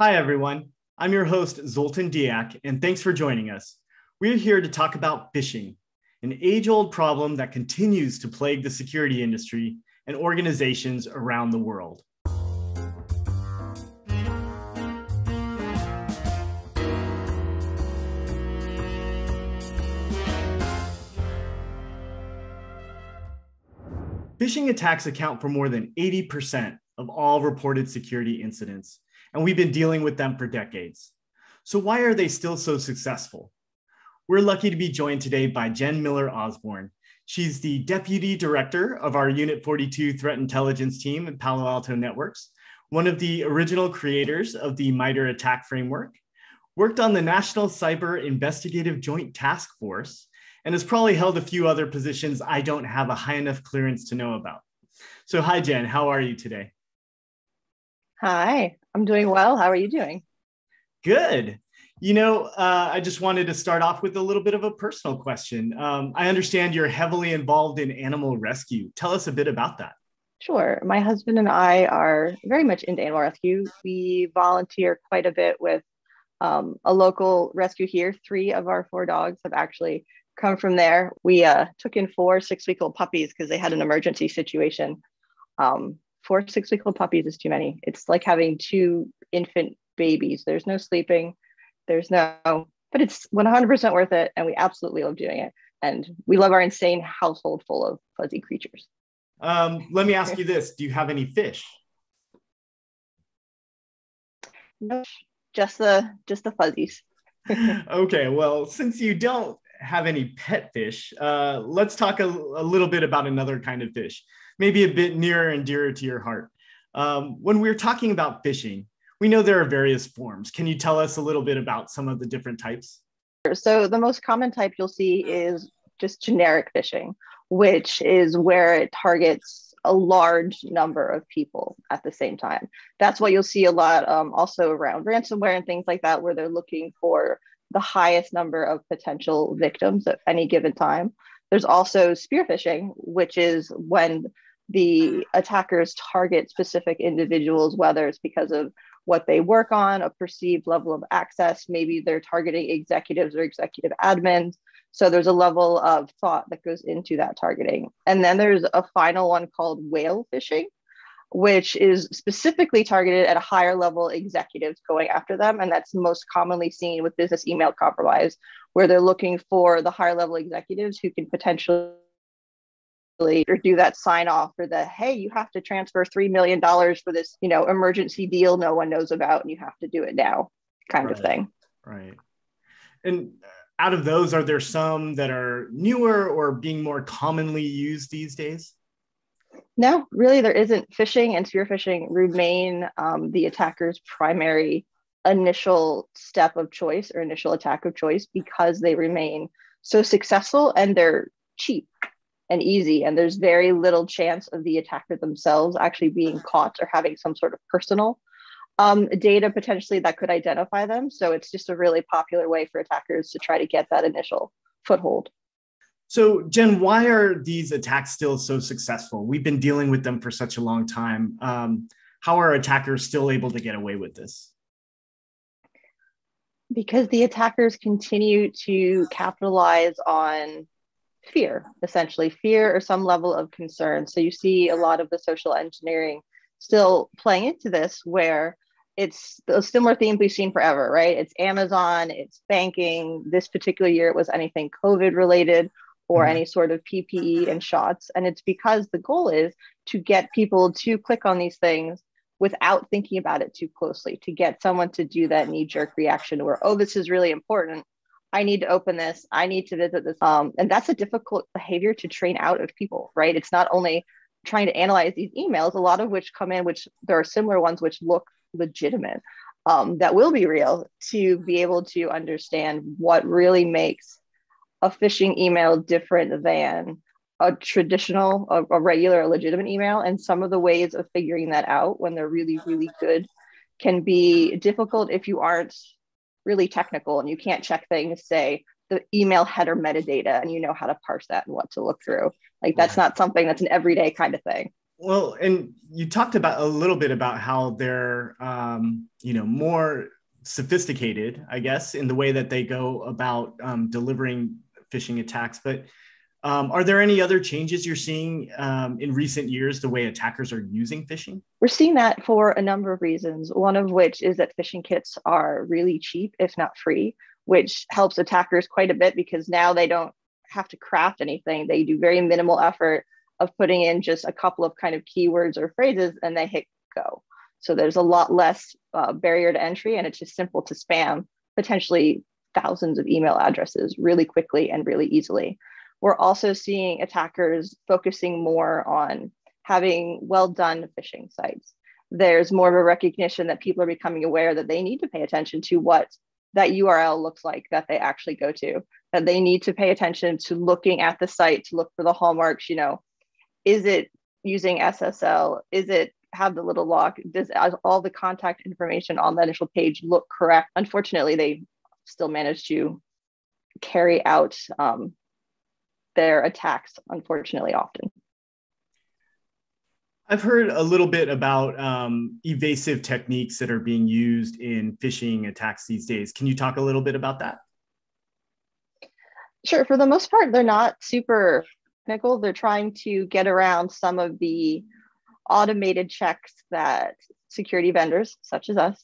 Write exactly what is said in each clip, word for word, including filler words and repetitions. Hi, everyone. I'm your host, Zoltan Diak, and thanks for joining us. We're here to talk about phishing, an age-old problem that continues to plague the security industry and organizations around the world. Phishing attacks account for more than eighty percent of all reported security incidents, and we've been dealing with them for decades. So why are they still so successful? We're lucky to be joined today by Jen Miller Osborne. She's the Deputy Director of our Unit forty-two Threat Intelligence Team at Palo Alto Networks, one of the original creators of the MITRE ATT&CK Framework, worked on the National Cyber Investigative Joint Task Force, and has probably held a few other positions I don't have a high enough clearance to know about. So hi, Jen, how are you today? Hi, I'm doing well. How are you doing? Good. You know, uh, I just wanted to start off with a little bit of a personal question. Um, I understand you're heavily involved in animal rescue. Tell us a bit about that. Sure. My husband and I are very much into animal rescue. We volunteer quite a bit with um, a local rescue here. Three of our four dogs have actually come from there. We uh, took in four six-week-old puppies because they had an emergency situation. Um, four six-week-old puppies is too many. It's like having two infant babies. There's no sleeping. There's no, but it's one hundred percent worth it. And we absolutely love doing it. And we love our insane household full of fuzzy creatures. Um, let me ask you this. Do you have any fish? No, just the, just the fuzzies. Okay, well, since you don't have any pet fish, uh, let's talk a, a little bit about another kind of fish, maybe a bit nearer and dearer to your heart. Um, when we're talking about phishing, we know there are various forms. Can you tell us a little bit about some of the different types? So the most common type you'll see is just generic phishing, which is where it targets a large number of people at the same time. That's what you'll see a lot um, also around ransomware and things like that, where they're looking for the highest number of potential victims at any given time. There's also spear phishing, which is when the attackers target specific individuals, whether it's because of what they work on, a perceived level of access. Maybe they're targeting executives or executive admins. So there's a level of thought that goes into that targeting. And then there's a final one called whale phishing, which is specifically targeted at a higher level executives going after them. And that's most commonly seen with business email compromise, where they're looking for the higher level executives who can potentially or do that sign off for the, hey, you have to transfer three million dollars for this, you know, emergency deal no one knows about and you have to do it now kind right. of thing. Right. And out of those, are there some that are newer or being more commonly used these days? No, really, there isn't. Phishing and spear phishing remain um, the attacker's primary initial step of choice or initial attack of choice because they remain so successful and they're cheap and easy. And there's very little chance of the attacker themselves actually being caught or having some sort of personal um, data potentially that could identify them. So it's just a really popular way for attackers to try to get that initial foothold. So Jen, why are these attacks still so successful? We've been dealing with them for such a long time. Um, how are attackers still able to get away with this? Because the attackers continue to capitalize on fear, essentially fear or some level of concern. So you see a lot of the social engineering still playing into this, where it's a similar themes we've seen forever, right? It's Amazon, it's banking. This particular year, it was anything COVID related, or any sort of P P E and shots. And it's because the goal is to get people to click on these things without thinking about it too closely, to get someone to do that knee-jerk reaction where, oh, this is really important. I need to open this. I need to visit this. Um, and that's a difficult behavior to train out of people, right? It's not only trying to analyze these emails, a lot of which come in, which there are similar ones which look legitimate, um, that will be real, to be able to understand what really makes a phishing email different than a traditional, a, a regular, a legitimate email. And some of the ways of figuring that out when they're really, really good can be difficult if you aren't really technical and you can't check things, say the email header metadata, and you know how to parse that and what to look through. Like that's not something that's an everyday kind of thing. Well, and you talked about a little bit about how they're, um, you know, more sophisticated, I guess, in the way that they go about um, delivering phishing attacks. But um, are there any other changes you're seeing um, in recent years, the way attackers are using phishing? We're seeing that for a number of reasons, one of which is that phishing kits are really cheap, if not free, which helps attackers quite a bit because now they don't have to craft anything. They do very minimal effort of putting in just a couple of kind of keywords or phrases and they hit go. So there's a lot less uh, barrier to entry, and it's just simple to spam potentially thousands of email addresses really quickly and really easily. We're also seeing attackers focusing more on having well done phishing sites. There's more of a recognition that people are becoming aware that they need to pay attention to what that U R L looks like that they actually go to, that they need to pay attention to looking at the site to look for the hallmarks, you know, is it using S S L? Is it have the little lock? Does all the contact information on the initial page look correct? Unfortunately, they still manage to carry out um, their attacks, unfortunately, often. I've heard a little bit about um, evasive techniques that are being used in phishing attacks these days. Can you talk a little bit about that? Sure. For the most part, they're not super technical. They're trying to get around some of the automated checks that security vendors, such as us,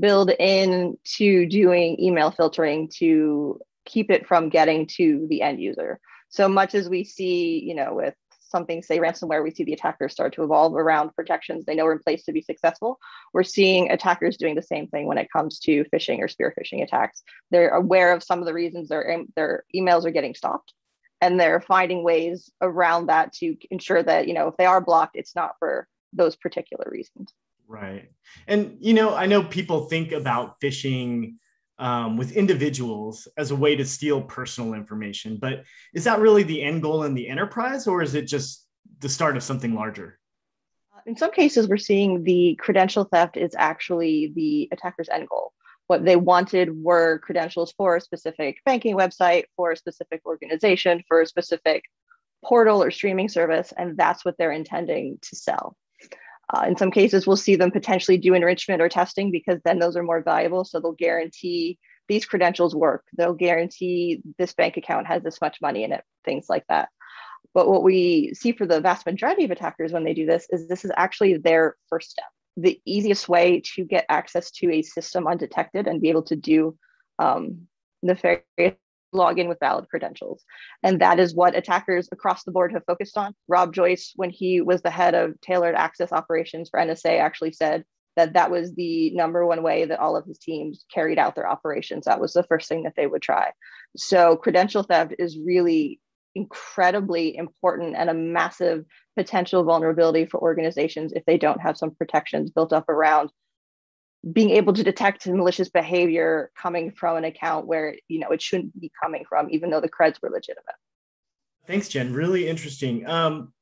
build in to doing email filtering to keep it from getting to the end user. So much as we see, you know, with something, say ransomware, we see the attackers start to evolve around protections they know are in place to be successful. We're seeing attackers doing the same thing when it comes to phishing or spear phishing attacks. They're aware of some of the reasons their, their emails are getting stopped, and they're finding ways around that to ensure that, you know, if they are blocked, it's not for those particular reasons. Right. And, you know, I know people think about phishing um, with individuals as a way to steal personal information, but is that really the end goal in the enterprise, or is it just the start of something larger? In some cases, we're seeing the credential theft is actually the attacker's end goal. What they wanted were credentials for a specific banking website, for a specific organization, for a specific portal or streaming service, and that's what they're intending to sell. Uh, in some cases, we'll see them potentially do enrichment or testing because then those are more valuable. So they'll guarantee these credentials work. They'll guarantee this bank account has this much money in it, things like that. But what we see for the vast majority of attackers when they do this is this is actually their first step. The easiest way to get access to a system undetected and be able to do um, nefarious login with valid credentials. And that is what attackers across the board have focused on. Rob Joyce, when he was the head of tailored access operations for N S A, actually said that that was the number one way that all of his teams carried out their operations. That was the first thing that they would try. So credential theft is really incredibly important and a massive potential vulnerability for organizations if they don't have some protections built up around being able to detect malicious behavior coming from an account where, you know, it shouldn't be coming from, even though the creds were legitimate. Thanks, Jen. Really interesting. Um,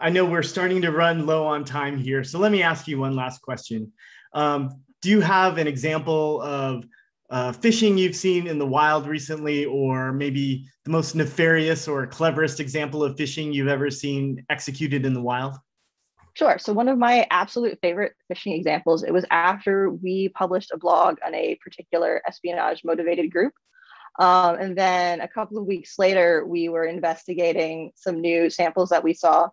I know we're starting to run low on time here, so let me ask you one last question. Um, do you have an example of Uh, phishing you've seen in the wild recently, or maybe the most nefarious or cleverest example of phishing you've ever seen executed in the wild? Sure. So one of my absolute favorite phishing examples, it was after we published a blog on a particular espionage motivated group. Um, and then a couple of weeks later, we were investigating some new samples that we saw,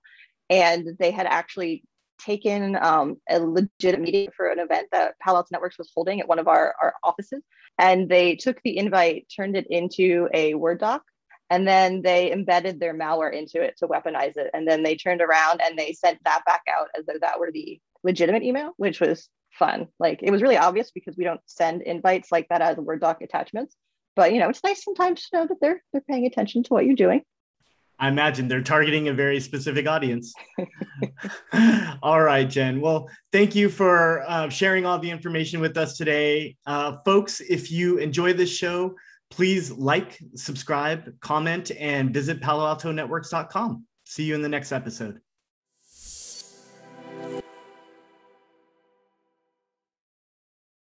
and they had actually taken um, a legit meeting for an event that Palo Alto Networks was holding at one of our, our offices. And they took the invite, turned it into a Word doc, and then they embedded their malware into it to weaponize it. And then they turned around and they sent that back out as though that were the legitimate email, which was fun. Like, it was really obvious because we don't send invites like that as Word doc attachments. But, you know, it's nice sometimes to know that they're, they're paying attention to what you're doing. I imagine they're targeting a very specific audience. All right, Jen. Well, thank you for uh, sharing all the information with us today. Uh, folks, if you enjoy this show, please like, subscribe, comment, and visit palo alto networks dot com. See you in the next episode.